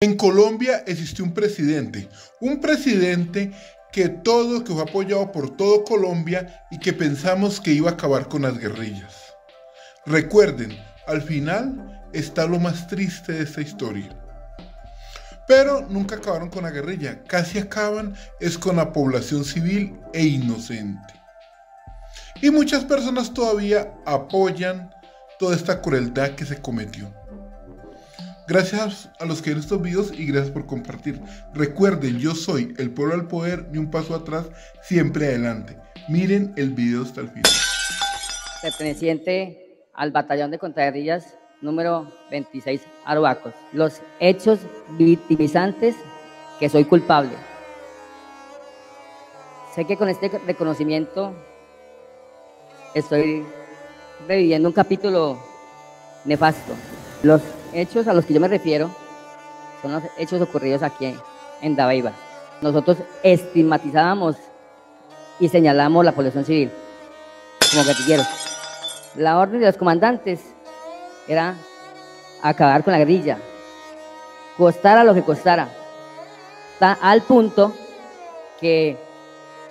En Colombia existió un presidente que fue apoyado por todo Colombia y que pensamos que iba a acabar con las guerrillas. Recuerden, al final está lo más triste de esta historia. Pero nunca acabaron con la guerrilla, casi acaban es con la población civil e inocente. Y muchas personas todavía apoyan toda esta crueldad que se cometió. Gracias a los que ven estos videos y gracias por compartir. Recuerden, yo soy el pueblo al poder, ni un paso atrás, siempre adelante. Miren el video hasta el final. Perteneciente al batallón de contraguerrillas número 26, Arhuacos. Los hechos victimizantes que soy culpable. Sé que con este reconocimiento estoy reviviendo un capítulo nefasto. Los hechos a los que yo me refiero son los hechos ocurridos aquí en Dabaiba. Nosotros estigmatizábamos y señalamos la población civil como guerrilleros. La orden de los comandantes era acabar con la guerrilla, costara lo que costara, al punto que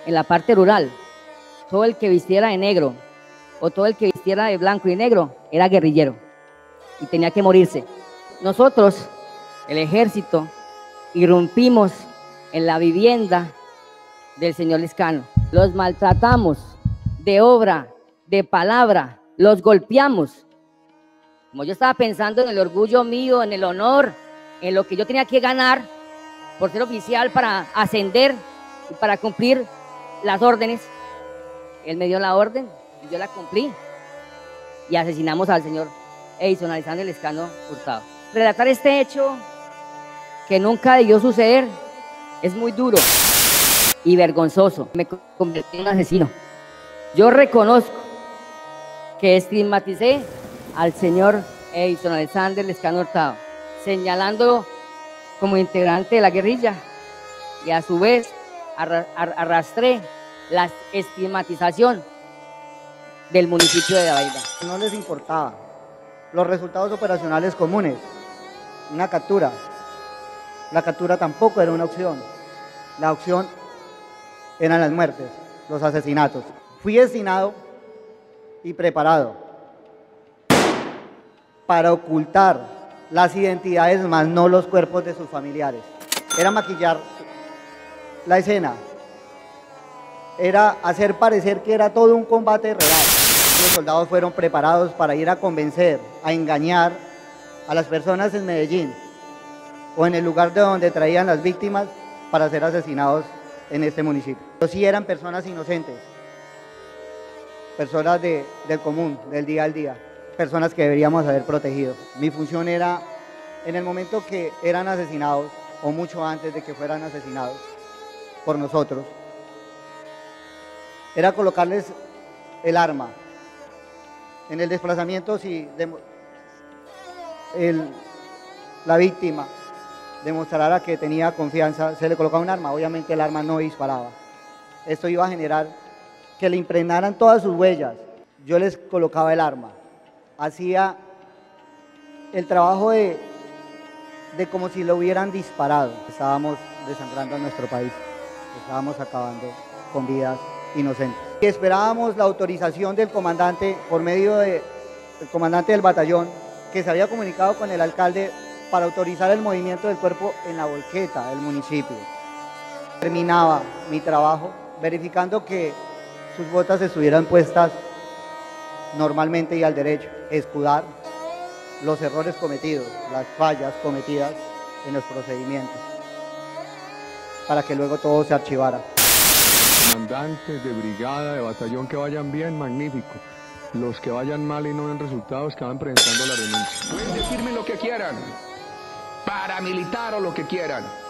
en la parte rural todo el que vistiera de negro o todo el que vistiera de blanco y negro era guerrillero y tenía que morirse. Nosotros, el ejército, irrumpimos en la vivienda del señor Lizcano. Los maltratamos de obra, de palabra, los golpeamos. Como yo estaba pensando en el orgullo mío, en el honor, en lo que yo tenía que ganar por ser oficial para ascender y para cumplir las órdenes, él me dio la orden y yo la cumplí y asesinamos al señor Edison Alexander Lizcano Hurtado. Relatar este hecho que nunca debió suceder es muy duro y vergonzoso. Me convertí en un asesino. Yo reconozco que estigmaticé al señor Edison Alexander Lizcano Hurtado, señalándolo como integrante de la guerrilla, y a su vez arrastré la estigmatización del municipio de Dabaiba. No les importaba los resultados operacionales comunes, una captura. La captura tampoco era una opción. La opción eran las muertes, los asesinatos. Fui destinado y preparado para ocultar las identidades, más no los cuerpos de sus familiares. Era maquillar la escena, era hacer parecer que era todo un combate real. Los soldados fueron preparados para ir a convencer, a engañar a las personas en Medellín o en el lugar de donde traían las víctimas para ser asesinados en este municipio. Pero sí eran personas inocentes, personas del común, del día al día, personas que deberíamos haber protegido. Mi función era, en el momento que eran asesinados o mucho antes de que fueran asesinados por nosotros, era colocarles el arma. En el desplazamiento, si la víctima demostrara que tenía confianza, se le colocaba un arma. Obviamente el arma no disparaba. Esto iba a generar que le impregnaran todas sus huellas. Yo les colocaba el arma. Hacía el trabajo de como si lo hubieran disparado. Estábamos desangrando a nuestro país. Estábamos acabando con vidas inocentes. Esperábamos la autorización del comandante, por medio del comandante del batallón, que se había comunicado con el alcalde para autorizar el movimiento del cuerpo en la volqueta del municipio. Terminaba mi trabajo verificando que sus botas estuvieran puestas normalmente y al derecho, escudar los errores cometidos, las fallas cometidas en los procedimientos, para que luego todo se archivara. Comandantes de brigada, de batallón, que vayan bien, magnífico. Los que vayan mal y no den resultados, acaban presentando la renuncia. Pueden decirme lo que quieran, paramilitar o lo que quieran.